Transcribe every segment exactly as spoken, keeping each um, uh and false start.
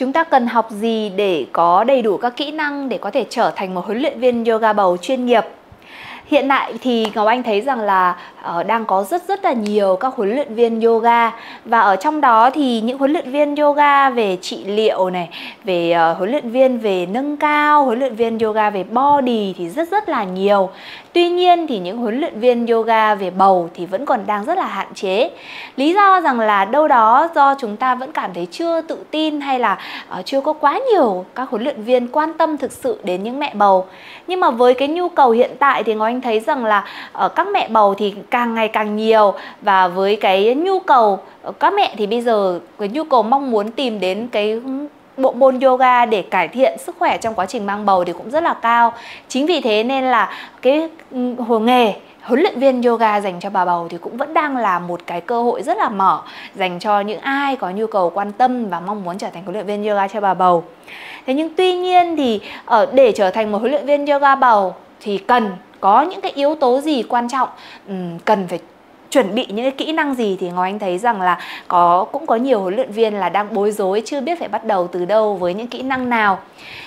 Chúng ta cần học gì để có đầy đủ các kỹ năng để có thể trở thành một huấn luyện viên yoga bầu chuyên nghiệp? Hiện tại thì Ngọc Anh thấy rằng là uh, đang có rất rất là nhiều các huấn luyện viên yoga. Và ở trong đó thì những huấn luyện viên yoga về trị liệu này, về uh, huấn luyện viên về nâng cao, huấn luyện viên yoga về body thì rất rất là nhiều. Tuy nhiên thì những huấn luyện viên yoga về bầu thì vẫn còn đang rất là hạn chế. Lý do rằng là đâu đó do chúng ta vẫn cảm thấy chưa tự tin, hay là uh, chưa có quá nhiều các huấn luyện viên quan tâm thực sự đến những mẹ bầu. Nhưng mà với cái nhu cầu hiện tại thì Ngọc Anh thấy rằng là ở các mẹ bầu thì càng ngày càng nhiều, và với cái nhu cầu các mẹ thì bây giờ cái nhu cầu mong muốn tìm đến cái bộ môn yoga để cải thiện sức khỏe trong quá trình mang bầu thì cũng rất là cao. Chính vì thế nên là cái nghề huấn luyện viên yoga dành cho bà bầu thì cũng vẫn đang là một cái cơ hội rất là mở dành cho những ai có nhu cầu quan tâm và mong muốn trở thành huấn luyện viên yoga cho bà bầu. Thế nhưng tuy nhiên thì ở để trở thành một huấn luyện viên yoga bầu thì cần có những cái yếu tố gì quan trọng, cần phải chuẩn bị những cái kỹ năng gì, thì Ngọc Anh thấy rằng là có cũng có nhiều huấn luyện viên là đang bối rối chưa biết phải bắt đầu từ đâu với những kỹ năng nào.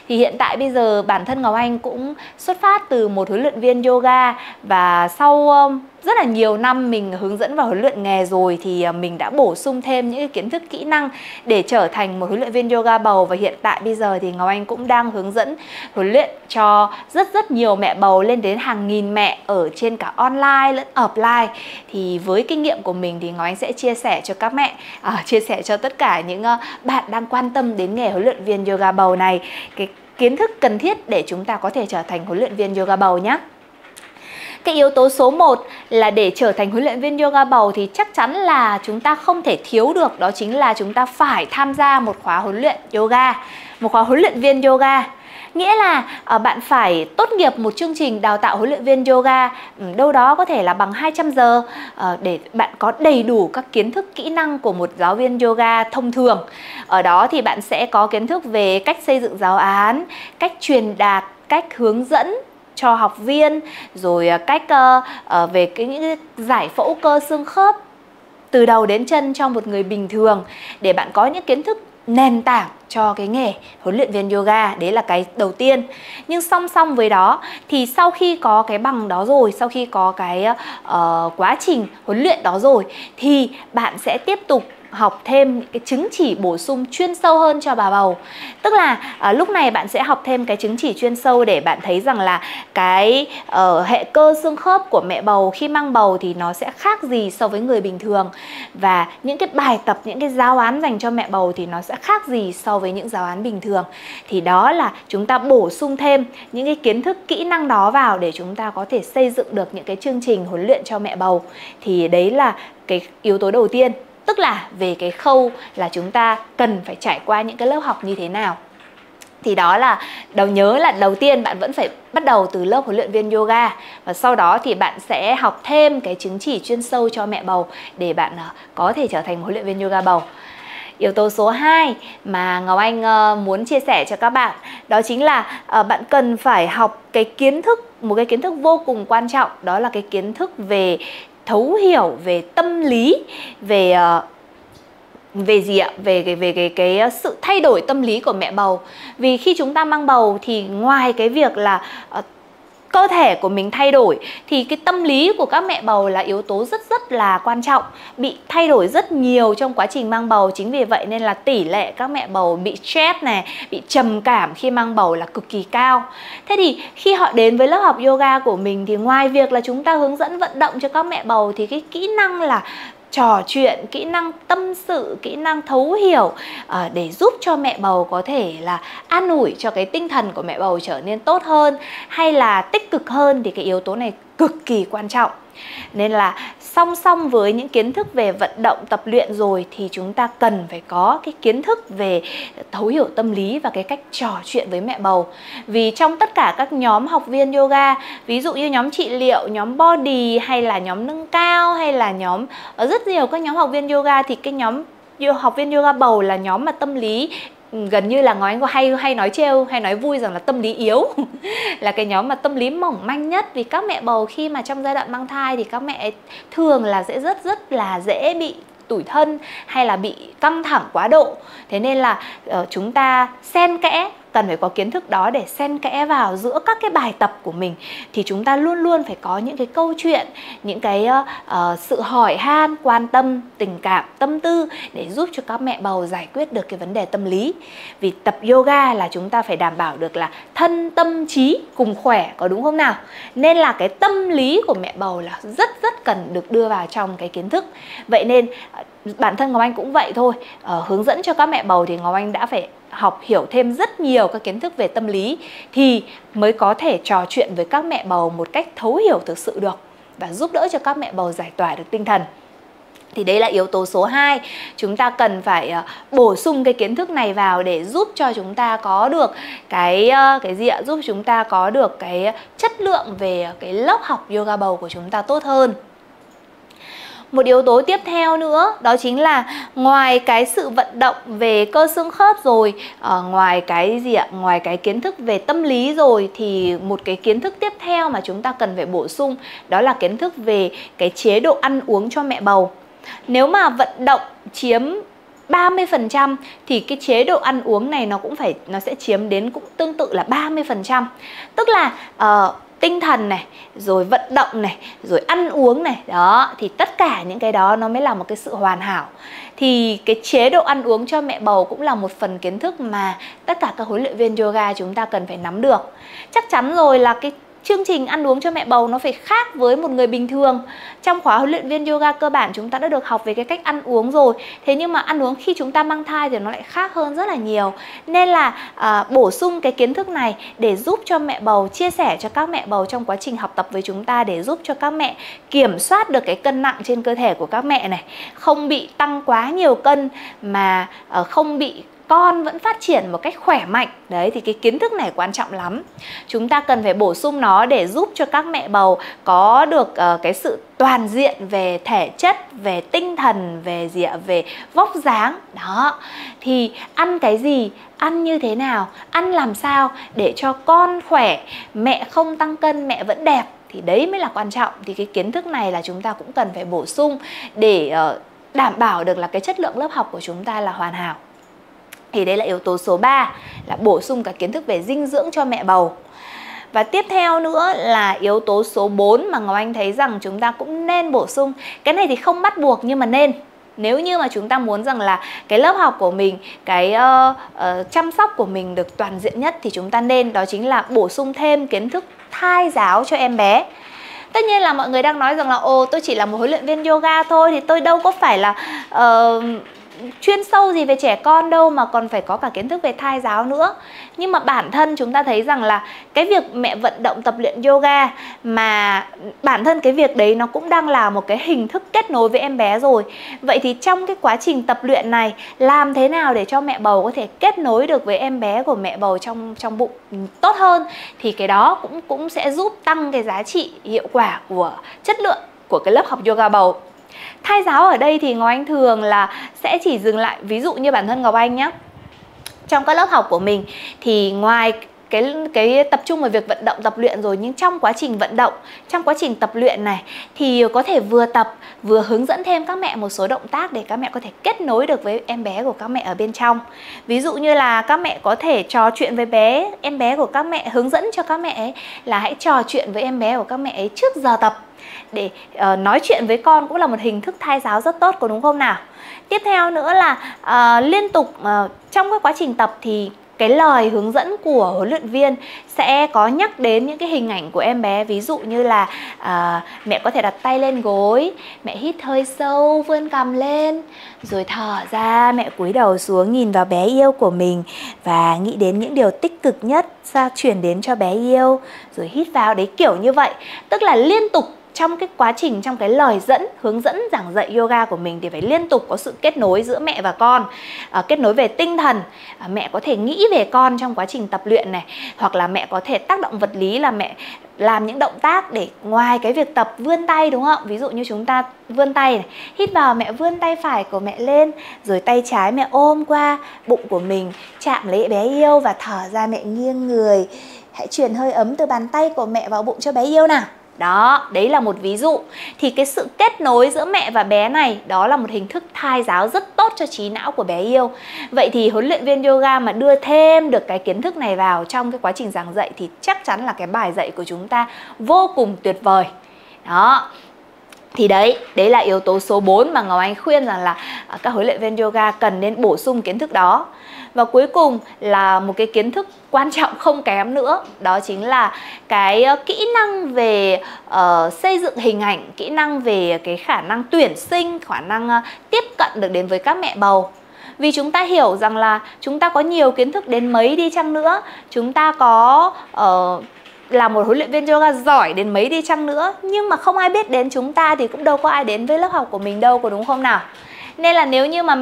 Thì hiện tại bây giờ bản thân Ngọc Anh cũng xuất phát từ một huấn luyện viên yoga, và sau rất là nhiều năm mình hướng dẫn và huấn luyện nghề rồi thì mình đã bổ sung thêm những cái kiến thức kỹ năng để trở thành một huấn luyện viên yoga bầu. Và hiện tại bây giờ thì Ngọc Anh cũng đang hướng dẫn huấn luyện cho rất rất nhiều mẹ bầu, lên đến hàng nghìn mẹ ở trên cả online lẫn offline. Thì với kinh nghiệm của mình thì Ngọc Anh sẽ chia sẻ cho các mẹ, uh, chia sẻ cho tất cả những uh, bạn đang quan tâm đến nghề huấn luyện viên yoga bầu này cái kiến thức cần thiết để chúng ta có thể trở thành huấn luyện viên yoga bầu nhé. Cái yếu tố số một là để trở thành huấn luyện viên yoga bầu thì chắc chắn là chúng ta không thể thiếu được, đó chính là chúng ta phải tham gia một khóa huấn luyện yoga, một khóa huấn luyện viên yoga. Nghĩa là bạn phải tốt nghiệp một chương trình đào tạo huấn luyện viên yoga, đâu đó có thể là bằng hai trăm giờ, để bạn có đầy đủ các kiến thức kỹ năng của một giáo viên yoga thông thường. Ở đó thì bạn sẽ có kiến thức về cách xây dựng giáo án, cách truyền đạt, cách hướng dẫn cho học viên, rồi cách về cái giải phẫu cơ xương khớp từ đầu đến chân cho một người bình thường, để bạn có những kiến thức nền tảng cho cái nghề huấn luyện viên yoga. Đấy là cái đầu tiên. Nhưng song song với đó thì sau khi có cái bằng đó rồi, sau khi có cái uh, quá trình huấn luyện đó rồi, thì bạn sẽ tiếp tục học thêm những cái chứng chỉ bổ sung chuyên sâu hơn cho bà bầu. Tức là à, lúc này bạn sẽ học thêm cái chứng chỉ chuyên sâu để bạn thấy rằng là cái uh, hệ cơ xương khớp của mẹ bầu khi mang bầu thì nó sẽ khác gì so với người bình thường, và những cái bài tập, những cái giáo án dành cho mẹ bầu thì nó sẽ khác gì so với những giáo án bình thường. Thì đó là chúng ta bổ sung thêm những cái kiến thức kỹ năng đó vào để chúng ta có thể xây dựng được những cái chương trình huấn luyện cho mẹ bầu. Thì đấy là cái yếu tố đầu tiên, tức là về cái khâu là chúng ta cần phải trải qua những cái lớp học như thế nào. Thì đó là đầu nhớ là đầu tiên bạn vẫn phải bắt đầu từ lớp huấn luyện viên yoga, và sau đó thì bạn sẽ học thêm cái chứng chỉ chuyên sâu cho mẹ bầu để bạn có thể trở thành huấn luyện viên yoga bầu. Yếu tố số hai mà Ngọc Anh muốn chia sẻ cho các bạn đó chính là bạn cần phải học cái kiến thức, một cái kiến thức vô cùng quan trọng, đó là cái kiến thức về thấu hiểu về tâm lý, về về gì ạ? Về cái về cái cái sự thay đổi tâm lý của mẹ bầu. Vì khi chúng ta mang bầu thì ngoài cái việc là uh, cơ thể của mình thay đổi thì cái tâm lý của các mẹ bầu là yếu tố rất rất là quan trọng, bị thay đổi rất nhiều trong quá trình mang bầu. Chính vì vậy nên là tỷ lệ các mẹ bầu bị stress này, bị trầm cảm khi mang bầu là cực kỳ cao. Thế thì khi họ đến với lớp học yoga của mình thì ngoài việc là chúng ta hướng dẫn vận động cho các mẹ bầu thì cái kỹ năng là trò chuyện, kỹ năng tâm sự, kỹ năng thấu hiểu à, để giúp cho mẹ bầu có thể là an ủi cho cái tinh thần của mẹ bầu trở nên tốt hơn hay là tích cực hơn, thì cái yếu tố này cực kỳ quan trọng. Nên là song song với những kiến thức về vận động tập luyện rồi thì chúng ta cần phải có cái kiến thức về thấu hiểu tâm lý và cái cách trò chuyện với mẹ bầu. Vì trong tất cả các nhóm học viên yoga, ví dụ như nhóm trị liệu, nhóm body hay là nhóm nâng cao, hay là nhóm ở rất nhiều các nhóm học viên yoga, thì cái nhóm học viên yoga bầu là nhóm mà tâm lý gần như là Ngọc Anh có hay hay nói trêu, hay nói vui rằng là tâm lý yếu là cái nhóm mà tâm lý mỏng manh nhất. Vì các mẹ bầu khi mà trong giai đoạn mang thai thì các mẹ thường là sẽ rất rất là dễ bị tủi thân hay là bị căng thẳng quá độ. Thế nên là uh, chúng ta xen kẽ, cần phải có kiến thức đó để xen kẽ vào giữa các cái bài tập của mình. Thì chúng ta luôn luôn phải có những cái câu chuyện, những cái uh, sự hỏi han, quan tâm, tình cảm, tâm tư để giúp cho các mẹ bầu giải quyết được cái vấn đề tâm lý. Vì tập yoga là chúng ta phải đảm bảo được là thân tâm trí cùng khỏe, có đúng không nào? Nên là cái tâm lý của mẹ bầu là rất rất cần được đưa vào trong cái kiến thức. Vậy nên bản thân Ngọc Anh cũng vậy thôi, uh, hướng dẫn cho các mẹ bầu thì Ngọc Anh đã phải học hiểu thêm rất nhiều các kiến thức về tâm lý thì mới có thể trò chuyện với các mẹ bầu một cách thấu hiểu thực sự được và giúp đỡ cho các mẹ bầu giải tỏa được tinh thần. Thì đấy là yếu tố số hai. Chúng ta cần phải bổ sung cái kiến thức này vào để giúp cho chúng ta có được cái cái gì ạ? Giúp chúng ta có được cái chất lượng về cái lớp học yoga bầu của chúng ta tốt hơn. Một yếu tố tiếp theo nữa đó chính là ngoài cái sự vận động về cơ xương khớp rồi, uh, ngoài cái gì ạ? Ngoài cái kiến thức về tâm lý rồi thì một cái kiến thức tiếp theo mà chúng ta cần phải bổ sung đó là kiến thức về cái chế độ ăn uống cho mẹ bầu. Nếu mà vận động chiếm ba mươi phần trăm thì cái chế độ ăn uống này nó cũng phải nó sẽ chiếm đến cũng tương tự là ba mươi phần trăm. Tức là uh, tinh thần này, rồi vận động này, rồi ăn uống này, đó, thì tất cả những cái đó nó mới là một cái sự hoàn hảo. Thì cái chế độ ăn uống cho mẹ bầu cũng là một phần kiến thức mà tất cả các huấn luyện viên yoga chúng ta cần phải nắm được. Chắc chắn rồi là cái chương trình ăn uống cho mẹ bầu nó phải khác với một người bình thường. Trong khóa huấn luyện viên yoga cơ bản chúng ta đã được học về cái cách ăn uống rồi. Thế nhưng mà ăn uống khi chúng ta mang thai thì nó lại khác hơn rất là nhiều. Nên là à, bổ sung cái kiến thức này để giúp cho mẹ bầu, chia sẻ cho các mẹ bầu trong quá trình học tập với chúng ta để giúp cho các mẹ kiểm soát được cái cân nặng trên cơ thể của các mẹ này. Không bị tăng quá nhiều cân mà à, không bị... con vẫn phát triển một cách khỏe mạnh. Đấy, thì cái kiến thức này quan trọng lắm. Chúng ta cần phải bổ sung nó để giúp cho các mẹ bầu có được uh, cái sự toàn diện về thể chất, về tinh thần, về gì ạ? Về vóc dáng. Đó, thì ăn cái gì, ăn như thế nào, ăn làm sao để cho con khỏe, mẹ không tăng cân, mẹ vẫn đẹp. Thì đấy mới là quan trọng. Thì cái kiến thức này là chúng ta cũng cần phải bổ sung để uh, đảm bảo được là cái chất lượng lớp học của chúng ta là hoàn hảo. Thì đây là yếu tố số ba, là bổ sung cả kiến thức về dinh dưỡng cho mẹ bầu. Và tiếp theo nữa là yếu tố số bốn mà Ngọc Anh thấy rằng chúng ta cũng nên bổ sung. Cái này thì không bắt buộc nhưng mà nên. Nếu như mà chúng ta muốn rằng là cái lớp học của mình, cái uh, uh, chăm sóc của mình được toàn diện nhất thì chúng ta nên, đó chính là bổ sung thêm kiến thức thai giáo cho em bé. Tất nhiên là mọi người đang nói rằng là ồ, tôi chỉ là một huấn luyện viên yoga thôi thì tôi đâu có phải là... Uh, chuyên sâu gì về trẻ con đâu mà còn phải có cả kiến thức về thai giáo nữa. Nhưng mà bản thân chúng ta thấy rằng là cái việc mẹ vận động tập luyện yoga mà bản thân cái việc đấy nó cũng đang là một cái hình thức kết nối với em bé rồi. Vậy thì trong cái quá trình tập luyện này, làm thế nào để cho mẹ bầu có thể kết nối được với em bé của mẹ bầu trong trong bụng tốt hơn, thì cái đó cũng cũng sẽ giúp tăng cái giá trị hiệu quả của chất lượng của cái lớp học yoga bầu. Thai giáo ở đây thì Ngọc Anh thường là sẽ chỉ dừng lại, ví dụ như bản thân Ngọc Anh nhé, trong các lớp học của mình thì ngoài cái, cái tập trung vào việc vận động tập luyện rồi, nhưng trong quá trình vận động, trong quá trình tập luyện này thì có thể vừa tập vừa hướng dẫn thêm các mẹ một số động tác để các mẹ có thể kết nối được với em bé của các mẹ ở bên trong. Ví dụ như là các mẹ có thể trò chuyện với bé, em bé của các mẹ, hướng dẫn cho các mẹ ấy là hãy trò chuyện với em bé của các mẹ ấy trước giờ tập. Để uh, nói chuyện với con cũng là một hình thức thai giáo rất tốt, có đúng không nào? Tiếp theo nữa là uh, liên tục uh, trong cái quá trình tập thì cái lời hướng dẫn của huấn luyện viên sẽ có nhắc đến những cái hình ảnh của em bé. Ví dụ như là à, mẹ có thể đặt tay lên gối, mẹ hít hơi sâu, vươn cằm lên, rồi thở ra, mẹ cúi đầu xuống nhìn vào bé yêu của mình và nghĩ đến những điều tích cực nhất ra chuyển đến cho bé yêu, rồi hít vào đấy, kiểu như vậy. Tức là liên tục trong cái quá trình, trong cái lời dẫn, hướng dẫn giảng dạy yoga của mình thì phải liên tục có sự kết nối giữa mẹ và con. à, Kết nối về tinh thần, à, mẹ có thể nghĩ về con trong quá trình tập luyện này. Hoặc là mẹ có thể tác động vật lý là mẹ làm những động tác để ngoài cái việc tập vươn tay, đúng không? Ví dụ như chúng ta vươn tay này, hít vào mẹ vươn tay phải của mẹ lên, rồi tay trái mẹ ôm qua bụng của mình, chạm lấy bé yêu và thở ra mẹ nghiêng người. Hãy truyền hơi ấm từ bàn tay của mẹ vào bụng cho bé yêu nào. Đó, đấy là một ví dụ. Thì cái sự kết nối giữa mẹ và bé này, đó là một hình thức thai giáo rất tốt cho trí não của bé yêu. Vậy thì huấn luyện viên yoga mà đưa thêm được cái kiến thức này vào trong cái quá trình giảng dạy thì chắc chắn là cái bài dạy của chúng ta vô cùng tuyệt vời. Đó. Thì đấy, đấy là yếu tố số bốn mà Ngọc Anh khuyên rằng là các huấn luyện viên yoga cần nên bổ sung kiến thức đó. Và cuối cùng là một cái kiến thức quan trọng không kém nữa, đó chính là cái kỹ năng về uh, xây dựng hình ảnh, kỹ năng về cái khả năng tuyển sinh, khả năng uh, tiếp cận được đến với các mẹ bầu. Vì chúng ta hiểu rằng là chúng ta có nhiều kiến thức đến mấy đi chăng nữa, chúng ta có... Uh, là một huấn luyện viên yoga giỏi đến mấy đi chăng nữa, nhưng mà không ai biết đến chúng ta thì cũng đâu có ai đến với lớp học của mình đâu, có đúng không nào? Nên là nếu như mà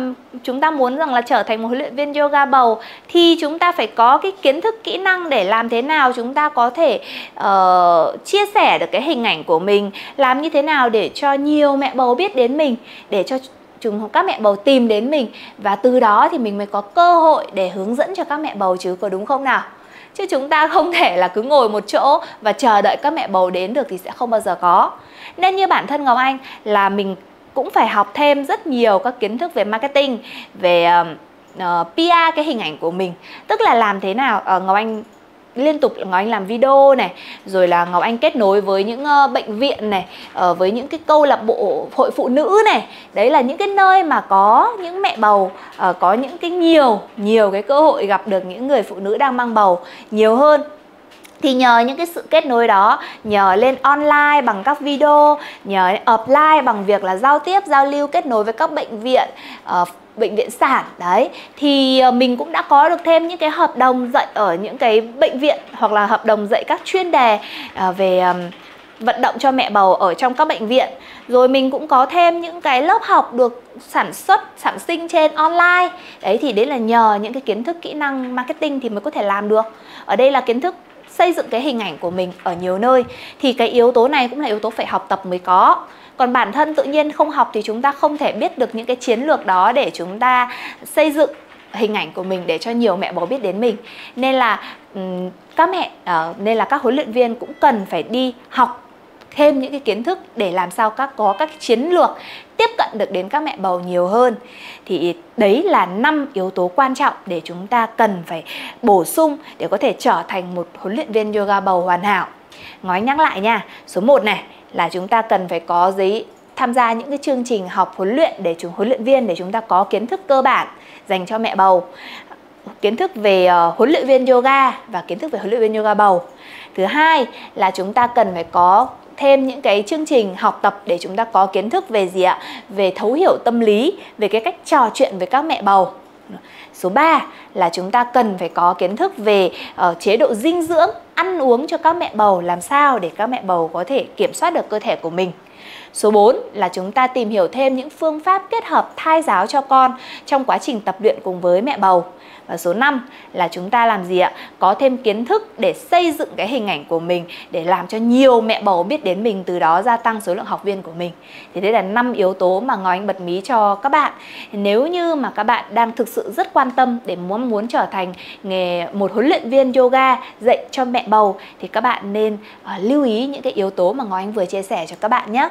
chúng ta muốn rằng là trở thành một huấn luyện viên yoga bầu thì chúng ta phải có cái kiến thức, kỹ năng để làm thế nào chúng ta có thể uh, chia sẻ được cái hình ảnh của mình, làm như thế nào để cho nhiều mẹ bầu biết đến mình, để cho chúng các mẹ bầu tìm đến mình, và từ đó thì mình mới có cơ hội để hướng dẫn cho các mẹ bầu chứ, có đúng không nào? Chứ chúng ta không thể là cứ ngồi một chỗ và chờ đợi các mẹ bầu đến được thì sẽ không bao giờ có. Nên như bản thân Ngọc Anh là mình cũng phải học thêm rất nhiều các kiến thức về marketing, về uh, pê e rờ, cái hình ảnh của mình. Tức là làm thế nào, uh, Ngọc Anh liên tục Ngọc Anh làm video này, rồi là Ngọc Anh kết nối với những uh, bệnh viện này, uh, với những cái câu lạc bộ hội phụ nữ này. Đấy là những cái nơi mà có những mẹ bầu, uh, có những cái nhiều, nhiều cái cơ hội gặp được những người phụ nữ đang mang bầu nhiều hơn. Thì nhờ những cái sự kết nối đó, nhờ lên online bằng các video, nhờ offline bằng việc là giao tiếp, giao lưu, kết nối với các bệnh viện, uh, bệnh viện sản đấy, thì mình cũng đã có được thêm những cái hợp đồng dạy ở những cái bệnh viện, hoặc là hợp đồng dạy các chuyên đề về vận động cho mẹ bầu ở trong các bệnh viện. Rồi mình cũng có thêm những cái lớp học được sản xuất, sản sinh trên online. Đấy thì đấy là nhờ những cái kiến thức, kỹ năng marketing thì mới có thể làm được. Ở đây là kiến thức xây dựng cái hình ảnh của mình ở nhiều nơi. Thì cái yếu tố này cũng là yếu tố phải học tập mới có. Còn bản thân tự nhiên không học thì chúng ta không thể biết được những cái chiến lược đó để chúng ta xây dựng hình ảnh của mình để cho nhiều mẹ bầu biết đến mình. Nên là các mẹ, nên là các huấn luyện viên cũng cần phải đi học thêm những cái kiến thức để làm sao các có các chiến lược tiếp cận được đến các mẹ bầu nhiều hơn. Thì đấy là năm yếu tố quan trọng để chúng ta cần phải bổ sung để có thể trở thành một huấn luyện viên yoga bầu hoàn hảo. Ngọc Anh nhắc lại nha, số một này là chúng ta cần phải có giấy tham gia những cái chương trình học huấn luyện để chúng huấn luyện viên để chúng ta có kiến thức cơ bản dành cho mẹ bầu, kiến thức về uh, huấn luyện viên yoga và kiến thức về huấn luyện viên yoga bầu. Thứ hai là chúng ta cần phải có thêm những cái chương trình học tập để chúng ta có kiến thức về gì ạ? Về thấu hiểu tâm lý, về cái cách trò chuyện với các mẹ bầu. Số ba là chúng ta cần phải có kiến thức về uh, chế độ dinh dưỡng, ăn uống cho các mẹ bầu, làm sao để các mẹ bầu có thể kiểm soát được cơ thể của mình. Số bốn là chúng ta tìm hiểu thêm những phương pháp kết hợp thai giáo cho con trong quá trình tập luyện cùng với mẹ bầu. Và số năm là chúng ta làm gì ạ? Có thêm kiến thức để xây dựng cái hình ảnh của mình để làm cho nhiều mẹ bầu biết đến mình, từ đó gia tăng số lượng học viên của mình. Thì đây là năm yếu tố mà Ngọc Anh bật mí cho các bạn. Nếu như mà các bạn đang thực sự rất quan tâm để muốn muốn trở thành nghề một huấn luyện viên yoga dạy cho mẹ bầu thì các bạn nên uh, lưu ý những cái yếu tố mà Ngọc Anh vừa chia sẻ cho các bạn nhé.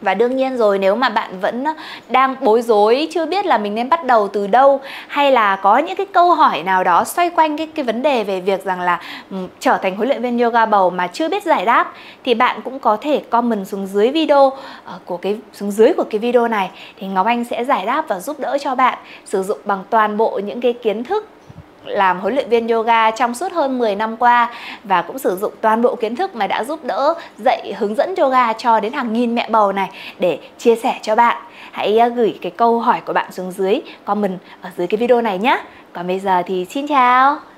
Và đương nhiên rồi, nếu mà bạn vẫn đang bối rối, chưa biết là mình nên bắt đầu từ đâu, hay là có những cái câu hỏi nào đó xoay quanh cái, cái vấn đề về việc rằng là um, trở thành huấn luyện viên yoga bầu mà chưa biết giải đáp, thì bạn cũng có thể comment xuống dưới video uh, của cái xuống dưới của cái video này, thì Ngọc Anh sẽ giải đáp và giúp đỡ cho bạn sử dụng bằng toàn bộ những cái kiến thức làm huấn luyện viên yoga trong suốt hơn mười năm qua, và cũng sử dụng toàn bộ kiến thức mà đã giúp đỡ dạy hướng dẫn yoga cho đến hàng nghìn mẹ bầu này để chia sẻ cho bạn. Hãy gửi cái câu hỏi của bạn xuống dưới comment ở dưới cái video này nhé. Còn bây giờ thì xin chào.